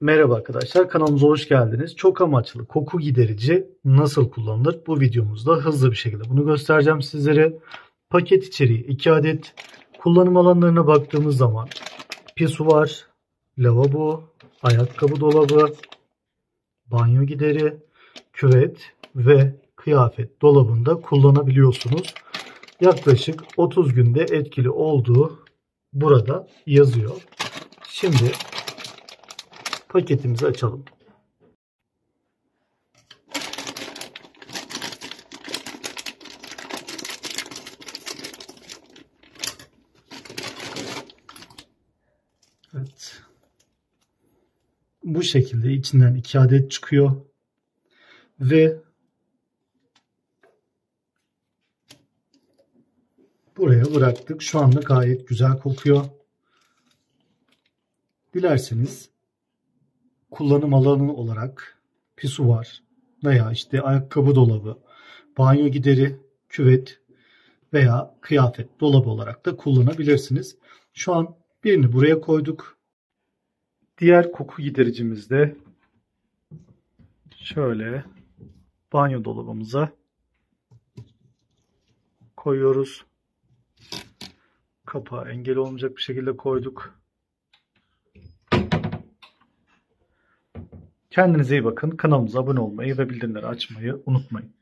Merhaba arkadaşlar, kanalımıza hoş geldiniz. Çok amaçlı koku giderici nasıl kullanılır? Bu videomuzda hızlı bir şekilde bunu göstereceğim sizlere. Paket içeriği 2 adet. Kullanım alanlarına baktığımız zaman pisuar, lavabo, ayakkabı dolabı, banyo gideri, küvet ve kıyafet dolabında kullanabiliyorsunuz. Yaklaşık 30 günde etkili olduğu burada yazıyor. Şimdi paketimizi açalım. Evet. Bu şekilde içinden 2 adet çıkıyor. Ve buraya bıraktık. Şu anda gayet güzel kokuyor. Dilerseniz kullanım alanı olarak pisuar veya işte ayakkabı dolabı, banyo gideri, küvet veya kıyafet dolabı olarak da kullanabilirsiniz. Şu an birini buraya koyduk. Diğer koku gidericimizde şöyle banyo dolabımıza koyuyoruz. Kapağı engel olmayacak bir şekilde koyduk. Kendinize iyi bakın. Kanalımıza abone olmayı ve bildirimleri açmayı unutmayın.